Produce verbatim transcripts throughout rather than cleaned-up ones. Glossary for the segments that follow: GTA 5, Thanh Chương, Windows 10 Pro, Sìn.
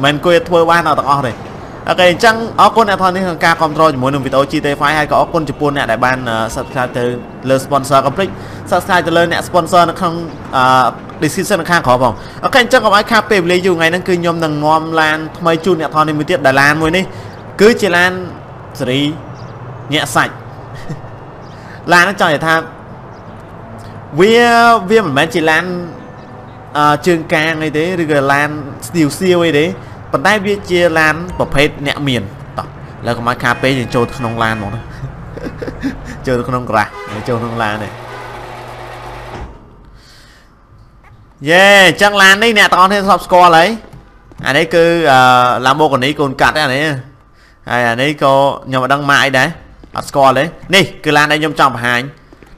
mình quên thua ba nào tao này, ok chăng ở con này thôi nên thằng ca control mỗi lần video chi phái hay có con chụp buôn này đại ban subscribe từ lên sponsor complete subscribe từ lên sponsor nó không decision khang khó vòng, ok chăng có ai khang pê lấy dù ngày nó cứ nhom thằng ngom lan mấy chu này thôi nên mới tiết Đài Lan mới đi cứ chỉ lan gì nhẹ sạch lan nó cho để tham vía vía mình bán chỉ lan trường càng ấy thế rồi lan siêu siêu ấy đấy còn tay biết chia lan và phê nhẹ miền là có máy cà phê thì trôi không lan một chơi không ra chơi không lan này yeah chắc lan đấy nè tao thêm shop score lấy à đấy cứ làm bộ còn đấy còn cắt đấy này à đấy có nhờ mà đăng mại đấy score đấy nè cứ lan đây nhôm trọng hành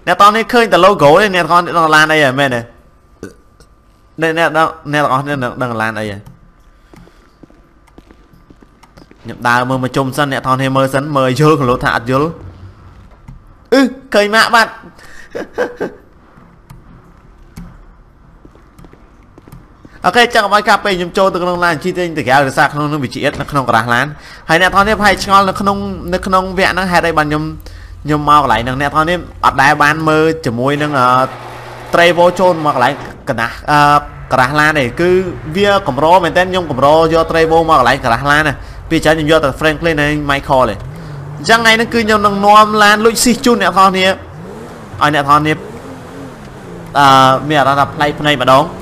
nè tao thấy khơi từ logo đấy nè con nó lan đây à mẹ này đây nè đó nè đó nè đang lan đây à nhập đào mơ mà chôm sân nè thon hay mơ sân mời vô lỗ thả vô ư cây mạ bạn ok chẳng phải cà phê nhôm trôi từ con lan chi tinh từ kéo được sạc không nó bị chìa nó không có đá lan hay nè thon nếp hay ngon nó không nó không vẽ nó hay đây bàn nhôm nhôm mau lại nè nè thon nếp ở đài bàn mơ chở môi nó tray vô chôn mà lại cả cả la này cứ vía cầm rô mình tên nhung cầm rô do tray vô mà lại cả la này vì trái nhung do từ Franklin này Michael này chẳng ngày nó cứ nhung nông nom lan lối xì chun nè thon nè ai nè thon nè mẹ ra đập play play mà đóng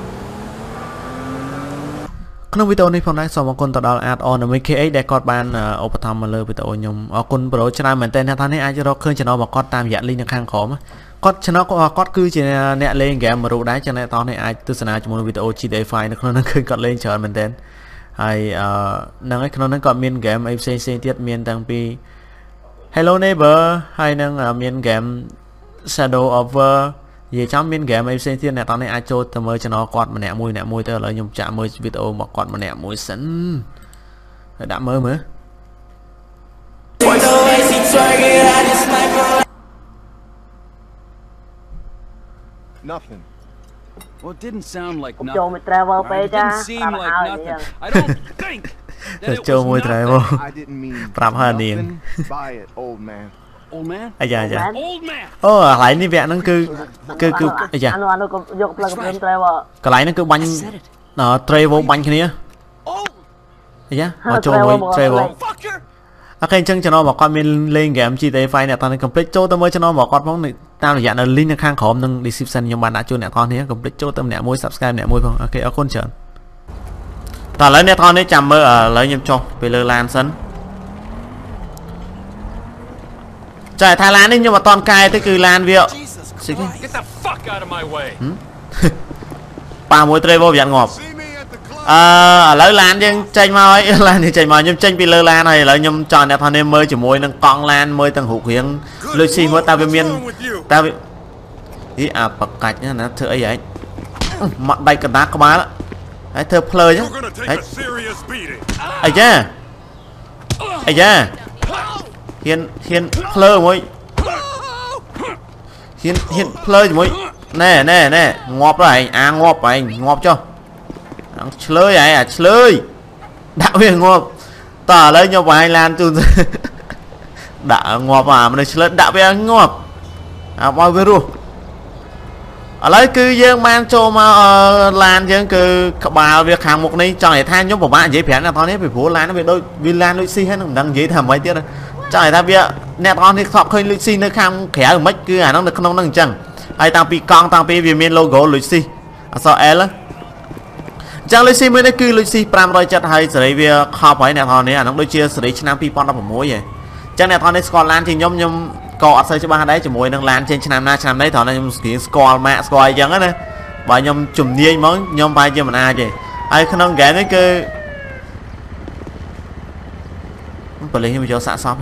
trong video này phong đã xong một con tàu đào ad on mấy cái để cọt bàn ở phần tham mà lơ với tàu nhung ở con pro cho nên mình tên nè thon nè ai cho nó khơi cho nó mà con tam dạng linh khang khó mà có cho nó có có cứ chỉ nè lên game mà rủ đá cho nên tao này ai tư sản cho một video chỉ để file nó nó cứ cọt lên chờ mình tên hay năng ấy nó nó cọt miền game fcc tiết miền tăng pi hello neighbor hay năng miền game shadow over về trong miền game fcc này tao này ai cho tao mới cho nó cọt mà nè môi nè môi tao lại nhung chạm mới video mà cọt mà nè môi sẵn đã mới mới nothing. Well, it didn't sound like nothing. Right? It didn't seem like nothing. I don't think that it was nothing. I didn't mean nothing by it, old man. Old man? Old man? Old man! Oh, cái này nè vẹn nó cứ... cứ... cứ... Ây da. Cái này nó cứ bánh... Nó Trevor bánh cái này. Ây da, nó cho mùi Trevor. Ok, chân cho nó bỏ con mình lên game giê tê a năm nè, tao nên complete cho tao mới cho nó bỏ con bóng này. Tao là dạng là link khang khổ nâng description nhưng bạn đã cho nè con thế complete cho tâm nè môi subscribe nè môi không ok ở con chợn ta lấy nè con đấy chạm mơ ở lấy nhầm cho về lơ lan sân trời Thái Lan đi nhưng mà toàn cài tới cứ lan việc ba mối tre vô dạng ngọt à lấy lan nhưng tranh mau ấy lan thì chạy màu nhưng tranh bị lơ lan này là nhầm tròn đẹp hơn em mới chỉ môi nâng con lan mới tầng hụt hiếng lôi xin của tao với miên tao bị ý à bậc cạch nhá nó thưa ấy ấy mặt bay cần đá có má đó hãy thơ plơ nhá ấy ấy da ấy da hiên hiên plơ mối hiên hiên plơ mối nè nè nè ngọp rồi anh à ngọp anh ngọp cho chơi ấy à chơi đã viên ngọc tỏ lấy nhau vài lan từ đã ngọc mà mình chơi đã viên ngọc à bao nhiêu luôn ở lấy cứ dân mang cho mà lan dân cứ bà việc hàng một này trời than nhóm của bạn dễ phén là tao nếp về phố lan nó về đôi vì lan lụy xin hết đang dễ thầm mấy tiết này trời ta bịa nè con thì sọc hơi lụy xin nó khang khẽ ở mấy cứ à nó được không năng chẳng ai tao bị con tao bị vì miền logo lụy xin sao em lắm chẳng lấy xin mới đấy cứ lấy xin pram rồi chặt hay xử lý việc họp ấy nè thằng này à nó đối chia xử lý trên nam pi pon nó phải mối vậy chẳng nè thằng này score lan thì nhom nhom cọ xây cho ba đấy chỉ mối đang lan trên nam na nam đấy thằng này nhom kỹ score mẹ score chẳng ấy nè bà nhom chùm đi món nhom bay cho mình ai vậy ai không ghé đấy cứ bờ lê mà do xả xong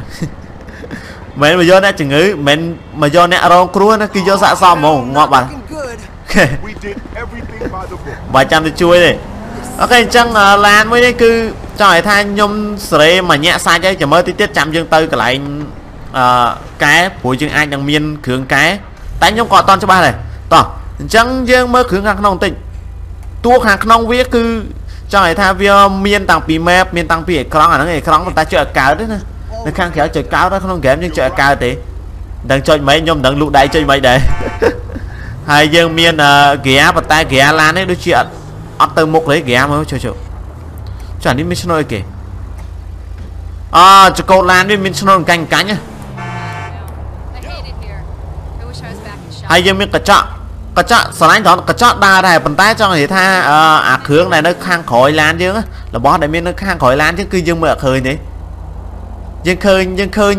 mẹ mà do nè chừng ngữ mẹ mà do nè rong cua nó kia do xả xong mà ngọt bà vài trăm thì chui đi. Ok chăng uh, lan mới đấy cứ trời thay nhom sợi mà nhẹ sai chứ chả mới tí tiết chạm dương tư cả lại uh, cái buổi chương anh đang miên khương cái tái nhom cọ toàn cho ba này to chăng dương mới khương hàng nông tịnh tua hàng nông viết cứ trời thay vía miên tăng pì mép miên tăng pì khóng ở nó này khóng ta chợ cáo đấy nè nó khang khéo chợ cáo đó không kém nhưng chợ cao tí đang chơi mấy nhom đang lụ đáy chơi mấy đấy hai dương miên uh, ghé và tay ghé lan đấy đối chuyện ấp từ một lấy ghé mới chơi chơi chuẩn đi missionary kì à cho cậu lan đi missionary canh cá nhá hai dương miên cà chọ cà chọ sáng anh đó cà chọ ba này bàn tay cho người ta à hướng này nó khang khỏi lan chứ là bó để miên nó khang khỏi lan chứ cứ dương mở khơi đấy dương khơi dương khơi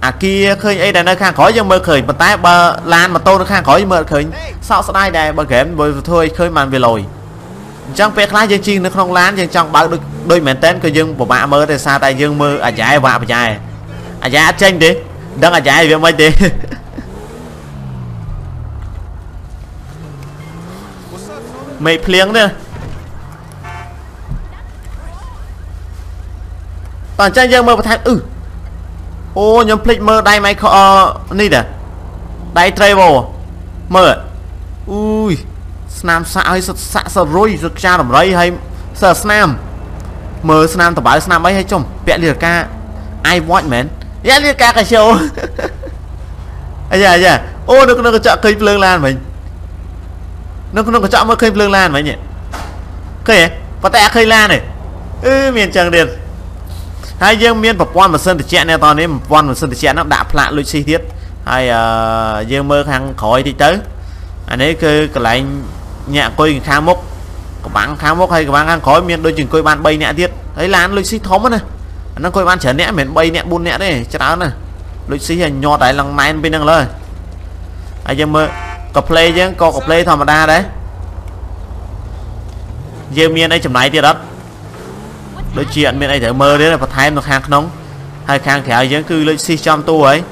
à kia khơi ấy là nơi khang khói nhưng mơ khởi mà tái bờ lan mà tôi nó khang khói mơ khởi sao sao đây này bờ game bồi thôi khơi màn về lồi trong việc lái dân chi nó không lan dân trong bao được đôi mẹ tên cơ dương của bạn mơ thì xa tay dương mơ à trái và trái à giá tranh đi đang là trái về mấy đi mày phiền nữa toàn tranh dương mơ và thang ừ ô nhóm click mơ đây mày có nít à đây travel mơ ui snam sao hay sụt sạ sụt rồi sụt cha làm đấy hay sờ snam mơ snam tập báo snam ấy hay chồng vẽ liệt ca ai want mến vẽ liệt ca cái show ấy giờ giờ ô nó nó có chọn cây lương lan mình nó nó có chọn mơ cây lương lan mày nhỉ cây có tẹt cây lan này ư miền tràng điền hai dương miên và quan và sơn thì chẹn này toàn đấy quan và sơn thì chẹn nó đã lạ lối chi tiết hay uh, dương mơ hàng khỏi thì tới anh ấy cứ lại nhẹ coi khá mốc có bán khá mốc hay các bạn ăn khói miên đôi chừng coi bạn bay nhẹ tiết thấy là lối xích thóm này nó coi bạn trở nẽ miền bay nhẹ buôn nhẹ đấy chắc áo này lối xí hình nho tại lần này bên đang lời ai dương mơ có play chứ có có play thầm đa đấy dương miên đây chầm này thì đó đối chuyện bên này để mơ đấy là phải thay một hàng nóng hai khang khéo giống cứ lôi xi trong tu ấy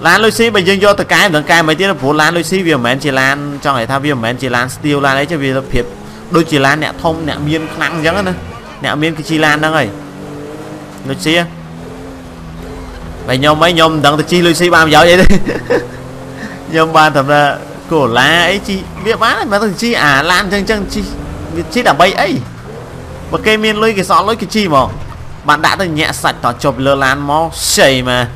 lan lôi xi mà dương do từ cái đường cái mấy tiếng là phủ lan lôi xi vì mẹ chỉ lan cho người ta vì mẹ chỉ lan tiêu lan đấy cho vì là phiệt đôi chỉ lan nẹt thông nẹt miên nặng giống nữa nẹt miên cái chi lan đang rồi lôi xi mày nhom mấy nhom đằng từ chi lôi xi bao giờ vậy đấy nhom ba thầm là cổ lá ấy chi biết má mà từ chi à lan chân chân chi chi là bay ấy và cây miên lôi cái gió lôi cái chi mà bạn đã được nhẹ sạch tỏ chụp lơ lan mó chảy mà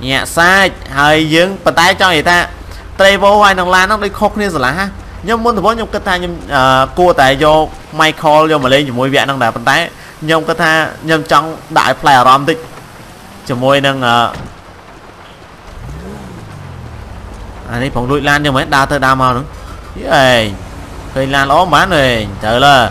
nhẹ sai hơi dướng bàn tay cho người ta tây vô hoài nòng lan nó đi khóc nên rồi là ha nhưng muốn thử nhung cơ tha nhưng cua tại vô may call vô mà lên chỉ môi vẹn đang đạp bàn tay nhung cơ tha nhung trong đại player rom tích chỉ môi đang anh ấy phòng đuổi lan nhưng mà đa tới đa màu nữa vậy cây lan ó má này trời là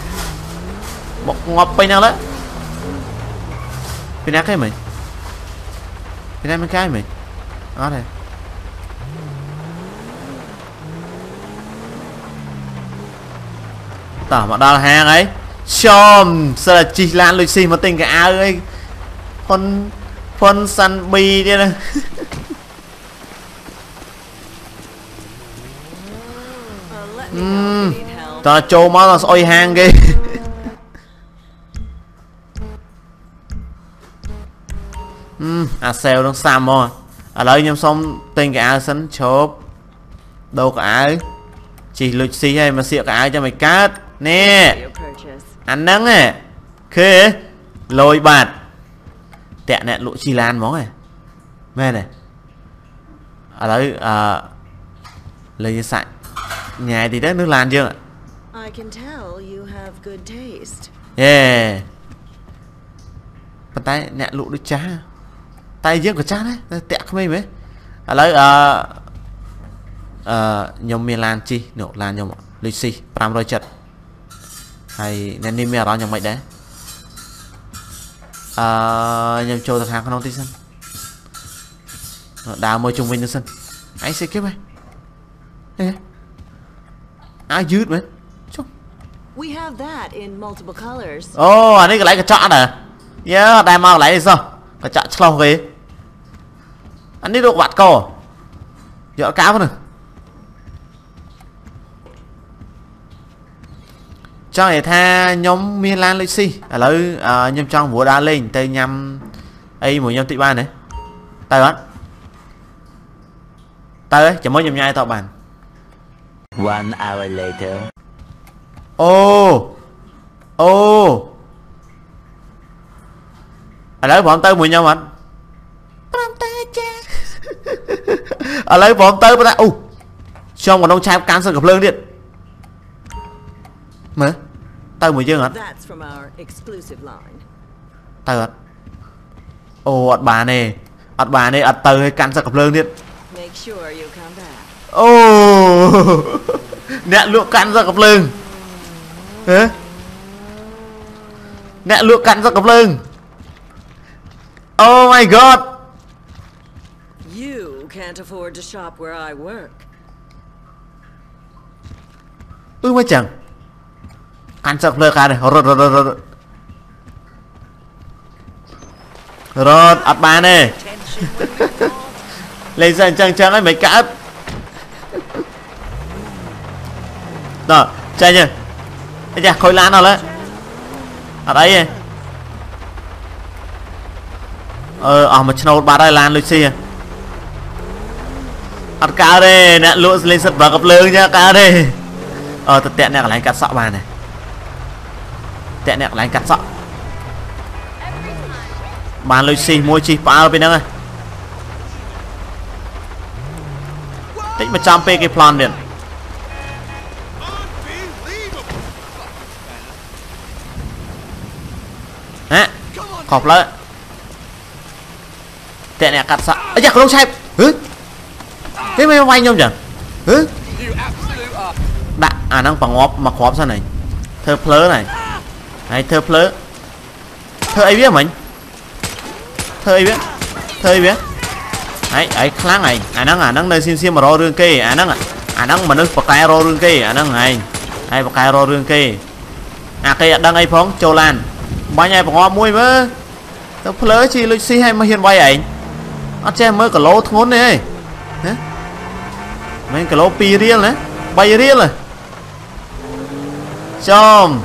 một ngọc bên nào đấy bên nào cái mình bên nào cái mình đó này tỏ bọn đó là hàng ấy chôm sao là chỉ lan lụy xì mà tình cái áo ấy con con săn bi đi này uhm, ta trâu máu là soi hàng ghê Ừ, à xèo đang xàm rồi ở đây nhầm xong tên cái áo sẵn chốp đâu cả áo chỉ lụt xí hay mà xịa cả áo cho mày cát nè ăn nắng nè khê lôi bạt tẹ nè lụ chi lan món này mê này ở đấy à lấy như sạch nhà thì đất nước lan chưa ạ yeah bàn tay nhẹ lụ đi chá tay riêng của chá đấy tẹt không mấy mấy à lấy ờ ờ nhóm miền Lan chi nổ là nhóm lịch si làm rồi chật hay nên đi mèo đó nhóm mày đấy ờ nhóm trâu thật hàng con tin sân đào môi chung mình nữa sân anh sẽ kiếm mày ai dứt mày. We have that in multiple colors. Oh, anh ấy lấy cái chọn này. Yeah, đây mau lấy đi sao? Cái chọn slow ghê. Anh ấy đồ bạt cổ. Dỡ cá vào nè. Cho người ta nhóm Milan Lexi. À lấy nhóm trong vua đá lên tay nhâm. Ai mùi nhóm tị ba này. Tay đó. Tay đấy, chỉ mới nhầm nhai tạo bàn. One hour later. Ô ô à lấy bọn tới mùi nhau anh à lấy bọn tới bọn ta u cho một ông trai cán sân gặp lương điện mà tới mùi dương anh tới anh ô ọt bà này ọt bà này ọt tới hay cán sân gặp lương điện ô nè lụa cán sân gặp lương. Hả? Nè lụa cắn ra cặp lưng. Oh my god. You can't afford to shop where I work. Ừ mà chẳng. Cắn ra cặp lưng cả này. Rột rột rột rột. Rột ập bà này. Lấy dần chăng chăng ấy mấy cả ấp. Rồi, chạy nhờ. Ây da, khối lan nào đấy. Ở đây. Ờ, ở một channel bà đây lan Lucy à. Ở cá đây, nè, lụa lên sật vào gặp lương nha, cá đây. Ờ, thật tẹn nè, lánh cắt sọ bà này. Tẹn nè, lánh cắt sọ. Bà Lucy mua chi, phá ở bên đó này. Tích mà trăm pê cái plan điện. Khọp lại tệ nè cắt sọ. Ây da không sai. Hứ. Cái mày vay nhông chẳng. Hứ. Đã à năng bằng ngọp mà khóp sao này. Thơ plớ này. Này thơ plớ. Thơ ấy biết mình. Thơ ấy biết. Thơ ấy biết. Đấy ấy kháng này. À năng à năng nơi xin xin mà ro rương kê. À năng à. À năng mà nó bạc cái ro rương kê. À năng này. Hay bạc cái ro rương kê. À cây đang ấy phóng châu lan. Bà nhạy bỏ mùi mơ. Tớ phở chi lưu xí hay mà hiện bay ảnh. Ất chè mơ cả lô thốn này. Mình cả lô pi riêng này. Bay riêng này. Chôm.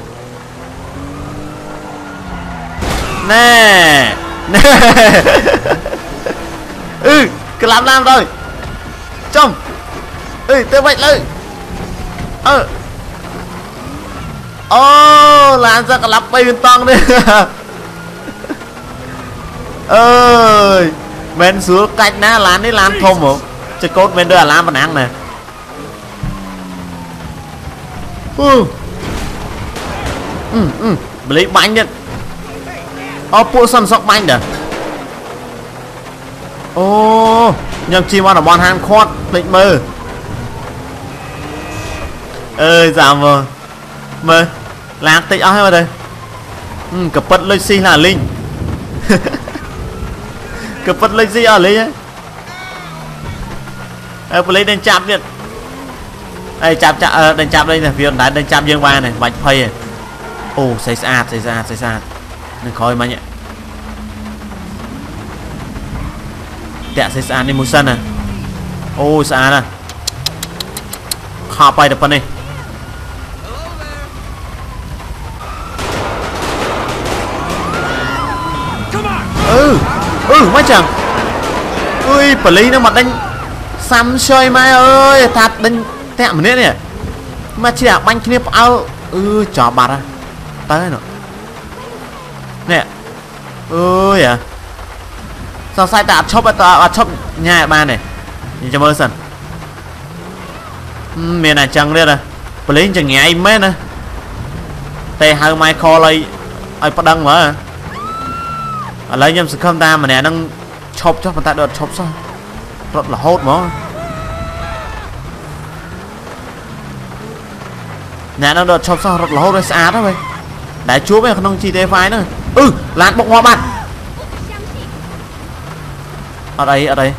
Nè. Nè. Ừ. Cứ làm làm rồi. Chôm. Ừ tớ bạch lời. Ờ. Ô oh, là anh ra cả lắp bay bên tông đấy. Ơi bên xuống cách ná lán đi lán thông không chứ cốt bên đưa là lán bàn ăn này. Ừ ừ ừ lấy bánh nhận. Ô pua sân sóc bánh đã. Ô nhầm chim ăn ở bọn hàng khót lịnh mơ. Ơi giảm rồi mơ là tích áo hay mà đây. Ừ, cặp bật lên xì là linh. Cặp bật lên xì ở linh ấy. Ê, lấy đèn chạm điện. Ê, chạm chạm, à, đèn chạm đây nè, vì đá đèn chạm dương ba này, bạch phây này. Ồ, xây xa, xây xa, xây xa. Nên khói mà nhẹ. Tẹa xây xa đi mùa sân này. Ồ, xa nè. Khó bay được phần này. Ừ, ừ, má chẳng. Ui, bà lý nó mặt đánh xăm chơi mai ơi, thật đánh tẹm nữa nè. Mà chỉ là bánh kia áo. Ừ, chó bạt ra. Tới nữa. Nè. Ui à. Sao sai ta chóp à chóp nhà bà này. Nhìn cho mơ sần. Miền này chẳng biết à. Bà lý chẳng nghe im mết nè. Tê hai mai kho lấy. Ai bắt đăng mà. Ở lấy nhầm sự không ta mà nè đang chọc cho mà ta đợt chọc sao rất là hốt mà nè đang đợt chọc sao rất là hốt đấy xa đó vậy đại chúa bây giờ không chỉ tê phái nữa ừ lát bọc hoa bạn ở đây ở đây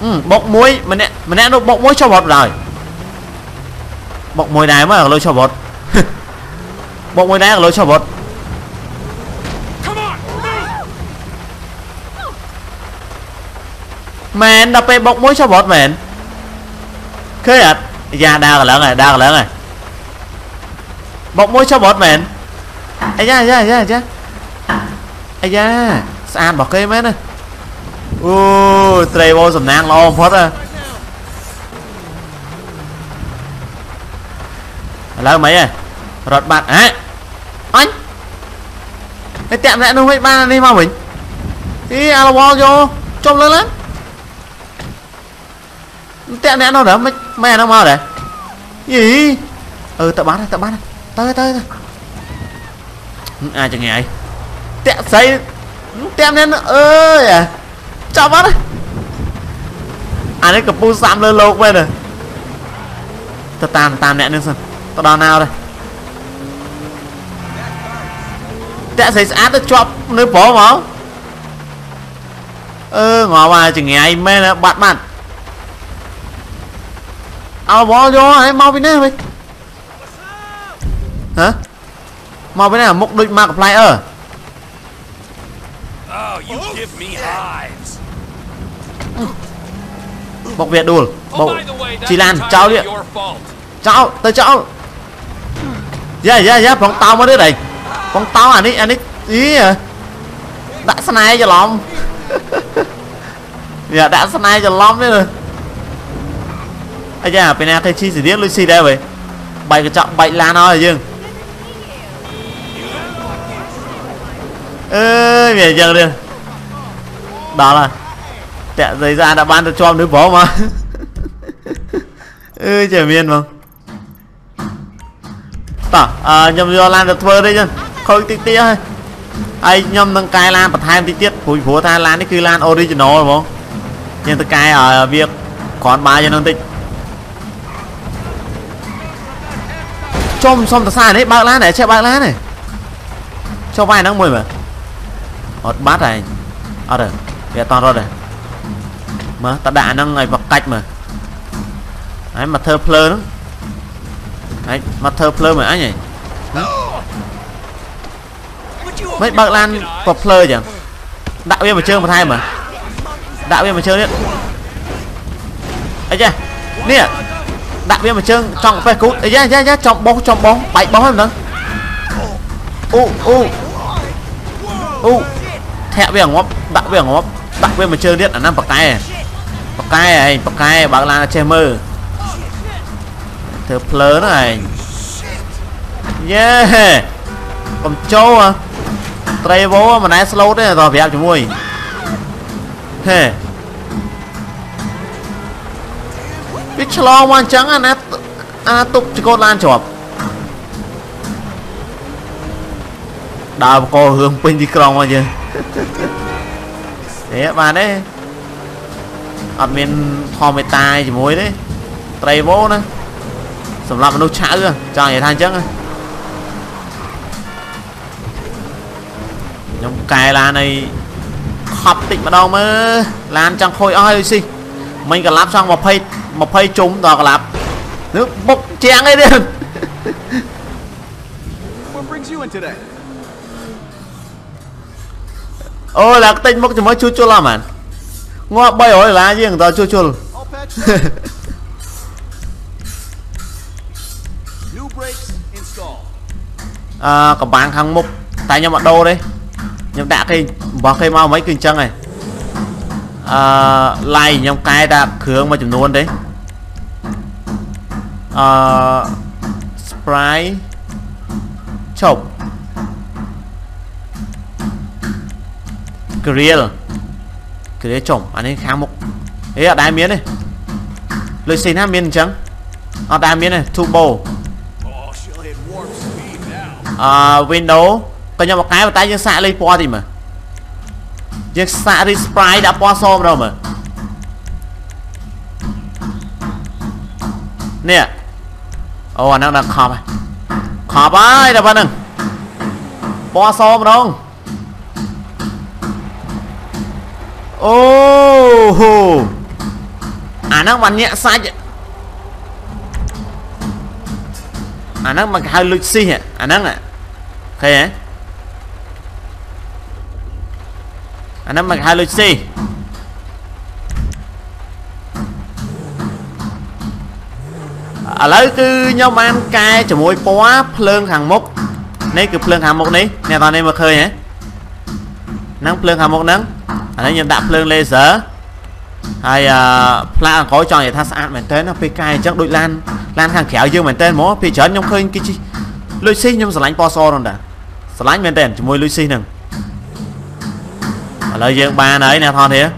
ừ, bọc muối mà nè mà nè nó bọc muối cho bọt rồi bọc muối này mới ở lối cho bọt bọc muối này ở lối cho bọt mẹn đập bọc muối cho bọt mẹn khơi ạ da đa lớn này đa lớn này bọc muối cho bọt mẹn ấy da da da da ấy da san bọc cây mẹn này ôi tray vô sầm nang lo phớt à là mấy à rọt bạn á anh cái tẹm lại nó mấy ba đi mà mình đi alo vô trông lớn lắm tẹm lại nó đỡ mấy mẹ nó mau đấy gì ừ tao bán này tao bán này tới tới ai chẳng nghe ai tẹm xây tẹm lên ơi à chào bác đấy anh ấy cầm pu xăm lên lâu quên rồi tao tam tam nẹn lên xem tao đo nào đây đã xảy ra tới chọc nơi phố máu ơ ngó bài chỉ nghe anh mê là bạn bạn áo bó vô anh mau bên đây hả mau bên này mục đích mặc lại ở bọc Việt đùa bọc chỉ lan cháu điện cháu tới cháu yeah yeah yeah bóng tao mới đứa này bóng tao anh ấy anh ấy ý à đã sân ai cho lắm dạ đã sân ai cho lắm đấy rồi anh à bên này thấy chi gì biết Lucy đây vậy bảy cái trọng bảy lan thôi chứ ơi về giờ đi đó là tẹt giấy ra đã ban được cho đứa bó mà ơi trời miên mà tỏ à, nhầm do lan được thơ đấy chứ không tí tía hay ai nhầm đang cai lan bật hai tí tiết phủi phúa tha lan đấy cứ lan original đúng không nhưng tôi cai ở việc còn ba cho nó tịch chôm xong ta sai đấy bác lan này che bác lan này cho vai nó mười mà ọt bát này ở đây kìa to rồi này mà ta đã năng ngày vật cách mà ấy mà thơ plơ lắm ấy mà thơ plơ mà anh nhỉ mấy bác lan vật plơ chẳng đạo viên mà chơi một hai mà đạo viên mà chơi đấy ấy chưa nè đạo viên mà chơi trong phải cút ấy ra ra trong bóng trong bóng bảy bóng em nữa u u u thẹo về ngóp đạo về ngóp đạo về mà chơi điện ở năm bậc tay bậc tay này bậc tay bác là che mơ thợ lớn này yeah còn châu à tray bố mà nãy slow đấy rồi vẹo chúng mui hề biết slow quan trắng anh á anh tục chỉ có lan chọp đào cô hướng pin đi còng mà chứ thế bạn đấy ăn miên thò mày tai chỉ muối đấy tray bố nữa sầm lắm nó chả ư cho người than chắc nhóm cài là này khập tịnh mà đâu mà làm chẳng khôi oi xí mình cả lắp xong một phay một phay trúng đó cả lắp nước bốc chén ấy đi ôi là tịnh bốc chỉ mới chua chua lắm à ngọ bay ổi lá gì người ta chua chua à, có bán hàng mục tại nhau mặt đô đấy nhưng đã khi bỏ khi mau mấy kinh chân này à, lại nhóm cái đạp khướng mà chụp luôn đấy à, Sprite chọc Grill Grill chồng anh ấy kháng mục ấy ở đai miếng này lời xin hai miếng trắng ở đai miếng này Turbo Uh, Windows Tao nhau một cái mà tay nhưng xạ lên po thì mà nhưng xạ đi sprite đã po xôm đâu mà. Nè ô anh đang đang khọp à. Khọp ấy là bạn đừng po xôm đâu. Ô hô anh đang bạn nhẹ xạ anh đang mặc hai lưỡi xì hả anh đang à thế hả anh đang mặc hai lưỡi xì à lấy cứ nhau man cay cho môi quá phơi hàng mốc này cứ phơi hàng mốc này nè toàn đây mà khơi hả nắng phơi hàng mốc nắng anh ấy nhận đạm phơi laser hay là có cho người ta sát mình tên nó pê cay chắc đôi lan lan hàng khéo dương mình tên mó pê chở nhông khơi cái chi lưỡi xi nhông sờ lánh po so rồi đã sờ lánh mình tên chỉ môi lưỡi xi nè lời dương ban ấy nè thon thế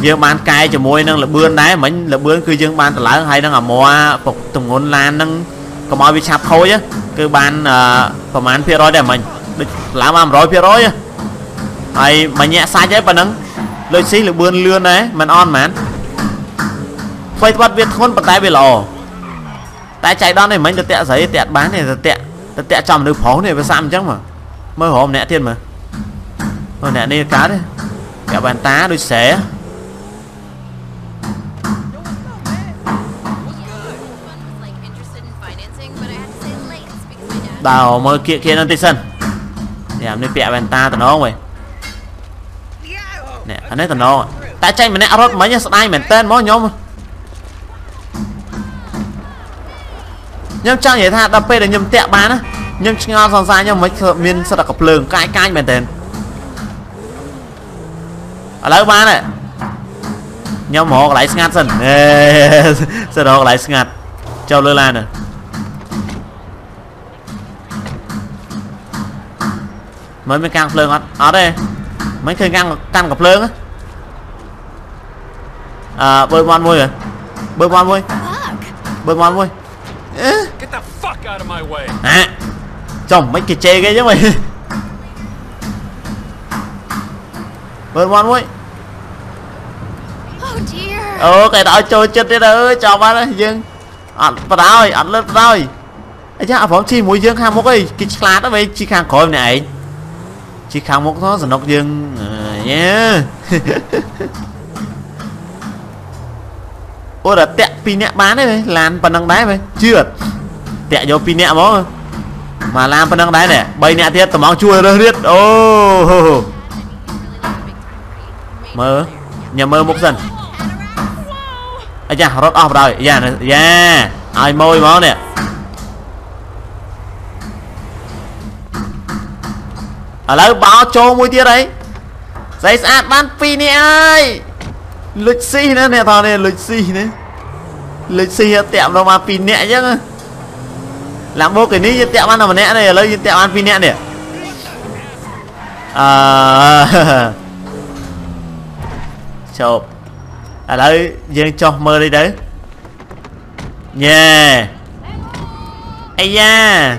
dương ban cay chỉ môi nâng là bươn đá mình là bươn cứ dương ban từ lá hay đang ở mùa phục tùng ngôn lan nâng có mọi bị chạp thôi á cứ ban phẩm án pê rối để mình lá mầm rối pê rối ấy mà nhẹ sai chứ bạn nâng lưỡi xi là bươn lươn đấy mình on mán quay quát việt khôn bật tay bị lò tại chạy đó này mình được tẹt giấy tẹt bán này tẹt tẹt tẹt chồng được phố này với xăm chắc mà mới hôm nè thiên mà rồi nè đi cá đấy kẹo bàn tá đôi xé đào mới kia kia nó tây sân làm đi kẹo bàn ta tao nó mày nè anh ấy tao nó tại chạy mình nè rớt mấy nhá sai mình tên mó nhóm nhưng chẳng vậy tha đập pê để nhầm tẹo bán á nhưng ngon giòn dài nhưng mấy miên sao đặt cặp lường cãi cãi bền tên ở lấy bán này nhau mỏ lại ngạt dần sau đó lại ngạt treo lơ lan này mới mới càng lường ở đây mấy khi ngang căn cặp lường á à, bơi bon vui rồi bơi bon vui bơi bon vui à, chồng mấy cái chê ghê chứ mày bơi bon muối ô cái đó trôi chết đấy ơi chào bạn ơi dương ăn vào rồi ăn lên rồi anh chắc phóng chi mũi dương hàng một cái cái lá đó vậy chỉ hàng khối này chỉ hàng một nó rồi nóc dương nhé ôi là tẹt pin nẹt bán đấy làm phần đằng đáy vậy chưa tẹt vô pin nẹt mó mà làm phần đằng đáy này bay nẹt thiệt tầm máu chua rồi riết ô mơ nhà mơ một dần anh chàng rớt off rồi dạ yeah, dạ yeah. Ai môi máu nè ở lấy báo cho mũi tia đấy giấy sát bán phi nè ơi lịch xì nữa nè thằng này lịch xì nữa lịch xì tẹm đâu mà phi nẹ chứ làm bố cái ní tẹm ăn nào nẹ này lấy tẹm ăn phi nẹ nè à chộp à đấy dương cho mơ đi đấy yeah ây da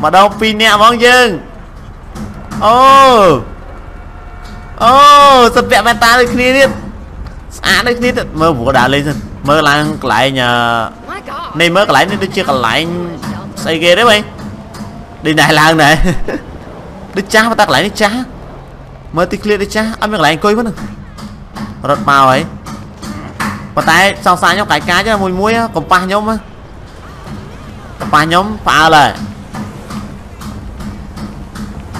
mà đâu phi nẹ mong dương ô ô sập vẹn bàn ta được kia đi à đấy kia mơ vụ đã lên rồi mơ lăng lại nhờ này mơ lại nên tôi chưa còn lại xây ghê đấy mày đi này làng này đứa cha mà ta lại đứa cha mơ tích liệt đứa cha ăn miếng lại anh coi vẫn được rất màu ấy và tay sao xa nhau cái cá cho mùi muối còn ba nhóm á ba nhóm pha là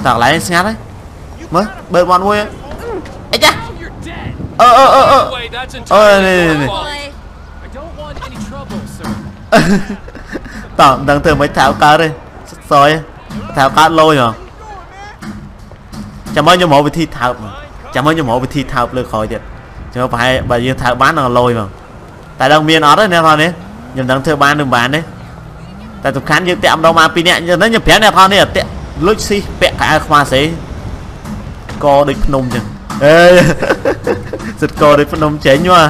tạc lại ngắt đấy mới bơi bọn muối ấy cha ơ ơ ơ ơ ơ tạm đang thử mới tháo cá đây rồi tháo cá lôi hả chẳng ơn cho mẫu bị thi tháo chẳng ơn cho mẫu bị thi tháo lời khỏi thiệt chứ phải bởi vì thợ bán là lôi mà tại đồng miền nó đấy nè thôi đấy nhưng đang thợ bán đừng bán đấy tại tụi khán những tiệm đâu mà pin nhẹ nhưng nó nhập thế này thôi nè tiệm lúc xí bẹt cả khoa xí co địch nôm chừng ê giật co địch nôm chế nhua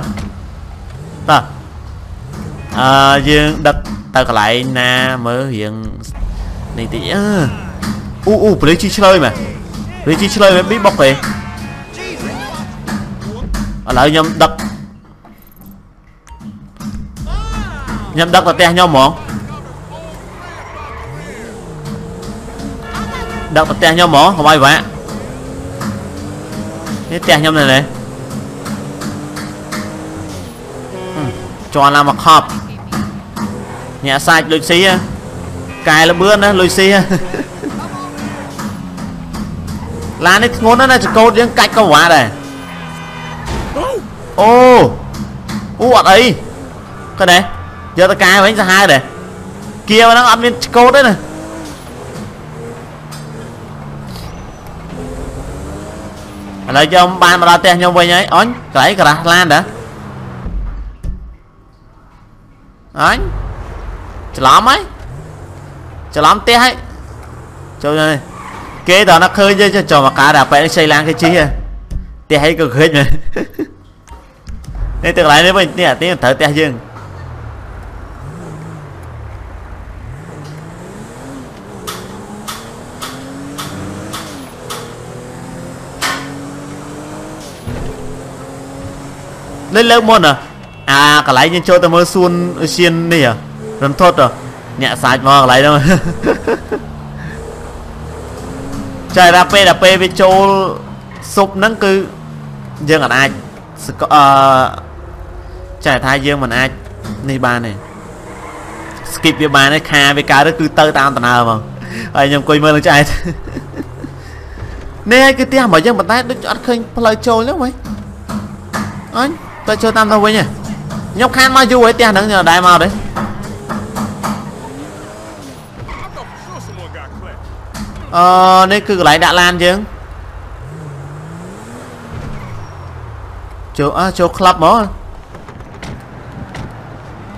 ta à dương đặt tao lại na mới hiện này tí u u lấy chi chơi mà lấy chi chơi mà biết bóc về ở lại nhầm đập nhầm đập là te nhau mòn đập là te nhau mòn không ai vậy cái te nhau này này cho là mặc họp nhẹ sai lôi xí cài là bướn đó lôi xí là nó ngốn nó là câu tiếng cách câu hóa này ô u ở đây cái này giờ ta cài bánh ra hai này kia mà nó ăn lên câu đấy này lại cho ông ban mà ra tiền nhau về nhá ón cái cái là lan đã anh chờ lắm ấy chờ lắm té ấy trời ơi kế đó nó khơi cho cho mà cá đã phải xây lan cái chi à té hay cực hết này nên từ lại đấy mình nè tiếng thở té dương lên lớp môn à à cái lấy nhưng cho tao mới xuân xiên này à rắn thốt rồi nhẹ sạch mà lấy đâu trời đạp pe đạp pe với châu sụp nắng cứ dương ở ai trời thay dương mình ai này ba này skip với ba này kha với cá đó cứ tơ tao tao nào mà ai nhầm quay mơ lên chạy nè cái tiếng mà dương mình tay đứt ăn khinh lời châu lắm mày anh tôi chơi tam thôi với nhỉ nhóc khan mà du ấy tiền đứng nhờ đại màu đấy ờ nên cứ lại đã lan chứ chỗ à, chỗ club đó